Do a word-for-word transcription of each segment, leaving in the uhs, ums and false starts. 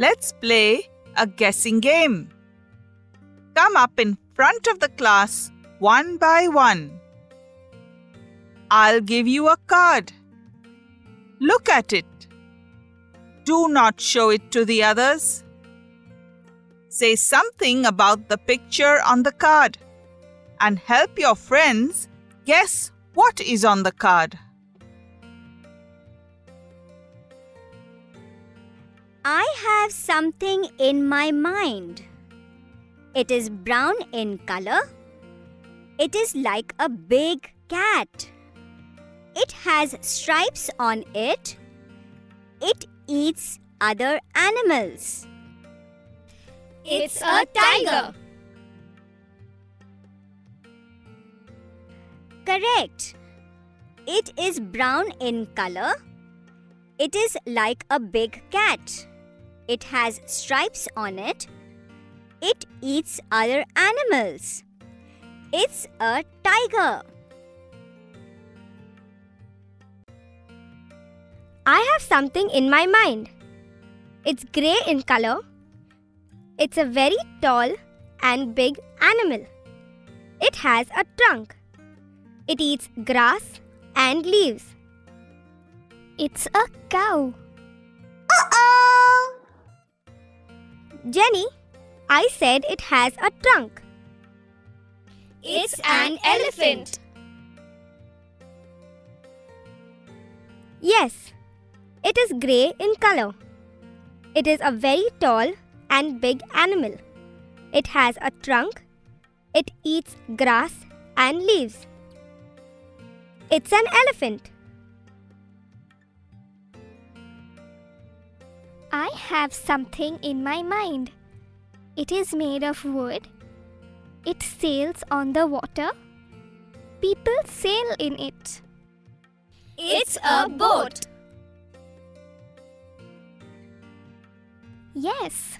Let's play a guessing game. Come up in front of the class one by one. I'll give you a card. Look at it. Do not show it to the others. Say something about the picture on the card and help your friends guess what is on the card. I have something in my mind. It is brown in color. It is like a big cat. It has stripes on it. It eats other animals. It's a tiger. Correct. It is brown in color. It is like a big cat. It has stripes on it. It eats other animals. It's a tiger. I have something in my mind. It's grey in color. It's a very tall and big animal. It has a trunk. It eats grass and leaves. It's a cow. Uh-oh! Jenny, I said it has a trunk. It's an elephant. Yes. It is grey in colour. It is a very tall and big animal. It has a trunk. It eats grass and leaves. It's an elephant. I have something in my mind. It is made of wood. It sails on the water. People sail in it. It's a boat. Yes,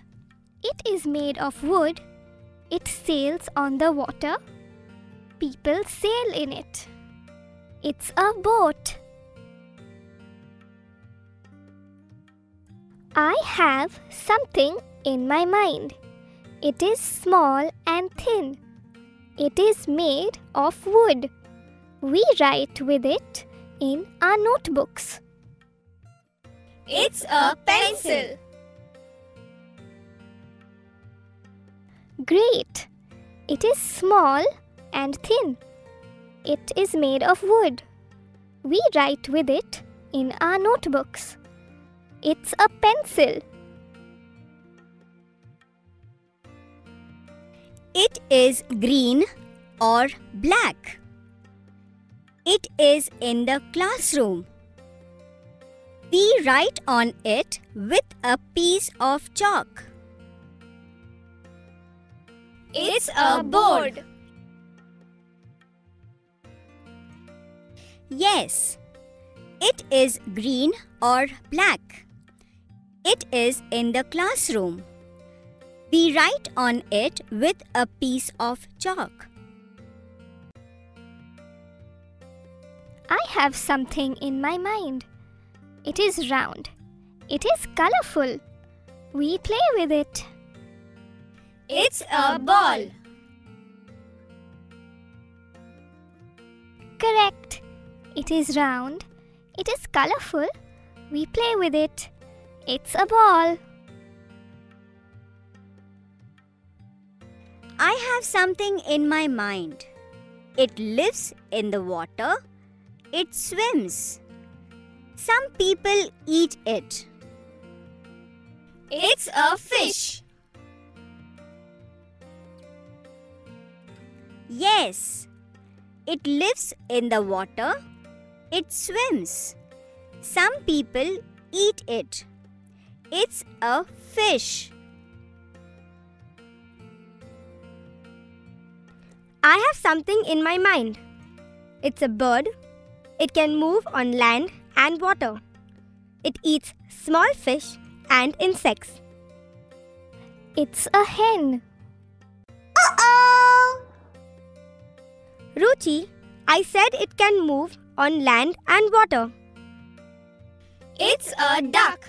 it is made of wood. It sails on the water. People sail in it. It's a boat. I have something in my mind. It is small and thin. It is made of wood. We write with it in our notebooks. It's a pencil. Great! It is small and thin. It is made of wood. We write with it in our notebooks. It's a pencil. It is green or black. It is in the classroom. We write on it with a piece of chalk. It's a board. Yes, it is green or black. It is in the classroom. We write on it with a piece of chalk. I have something in my mind. It is round. It is colorful. We play with it. It's a ball. Correct. It is round. It is colorful. We play with it. It's a ball. I have something in my mind. It lives in the water. It swims. Some people eat it. It's a fish. Yes, it lives in the water. It swims. Some people eat it. It's a fish. I have something in my mind. It's a bird. It can move on land and water. It eats small fish and insects. It's a hen. Uh-oh! Ruchi, I said it can move on land and water. It's a duck.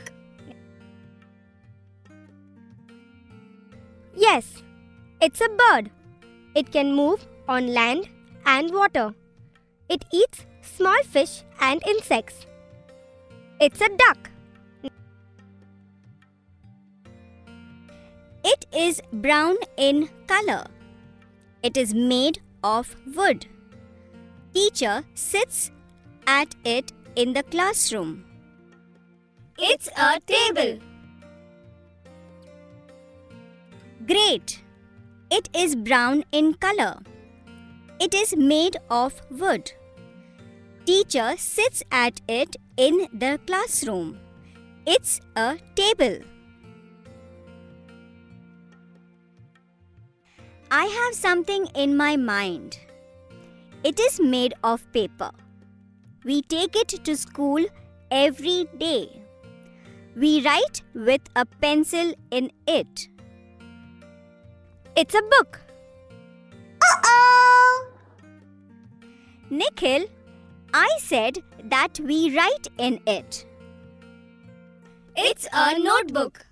Yes, it's a bird. It can move on land and water. It eats small fish and insects. It's a duck. It is brown in color. It is made of wood. Teacher sits at it in the classroom. It's a table. Great! It is brown in color. It is made of wood. Teacher sits at it in the classroom. It's a table. I have something in my mind. It is made of paper. We take it to school every day. We write with a pencil in it. It's a book. Uh-oh! Nikhil, I said that we write in it. It's a notebook.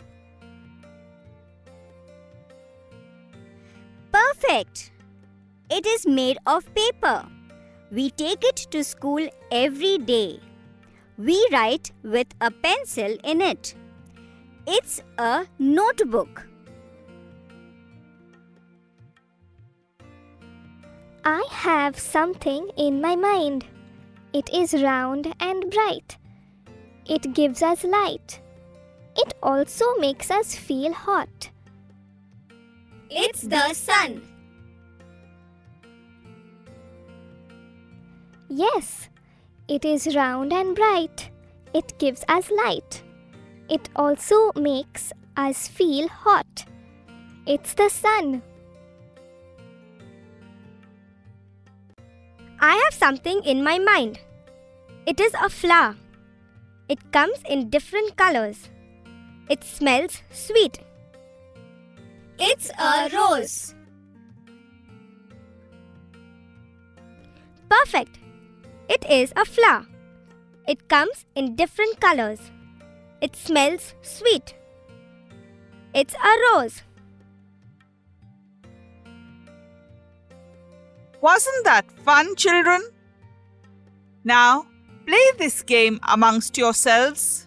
Perfect! It is made of paper. We take it to school every day. We write with a pencil in it. It's a notebook. I have something in my mind. It is round and bright. It gives us light. It also makes us feel hot. It's the sun. Yes, it is round and bright. It gives us light. It also makes us feel hot. It's the sun. I have something in my mind. It is a flower. It comes in different colors. It smells sweet. It's a rose. Perfect. It is a flower. It comes in different colors. It smells sweet. It's a rose. Wasn't that fun, children? Now, play this game amongst yourselves.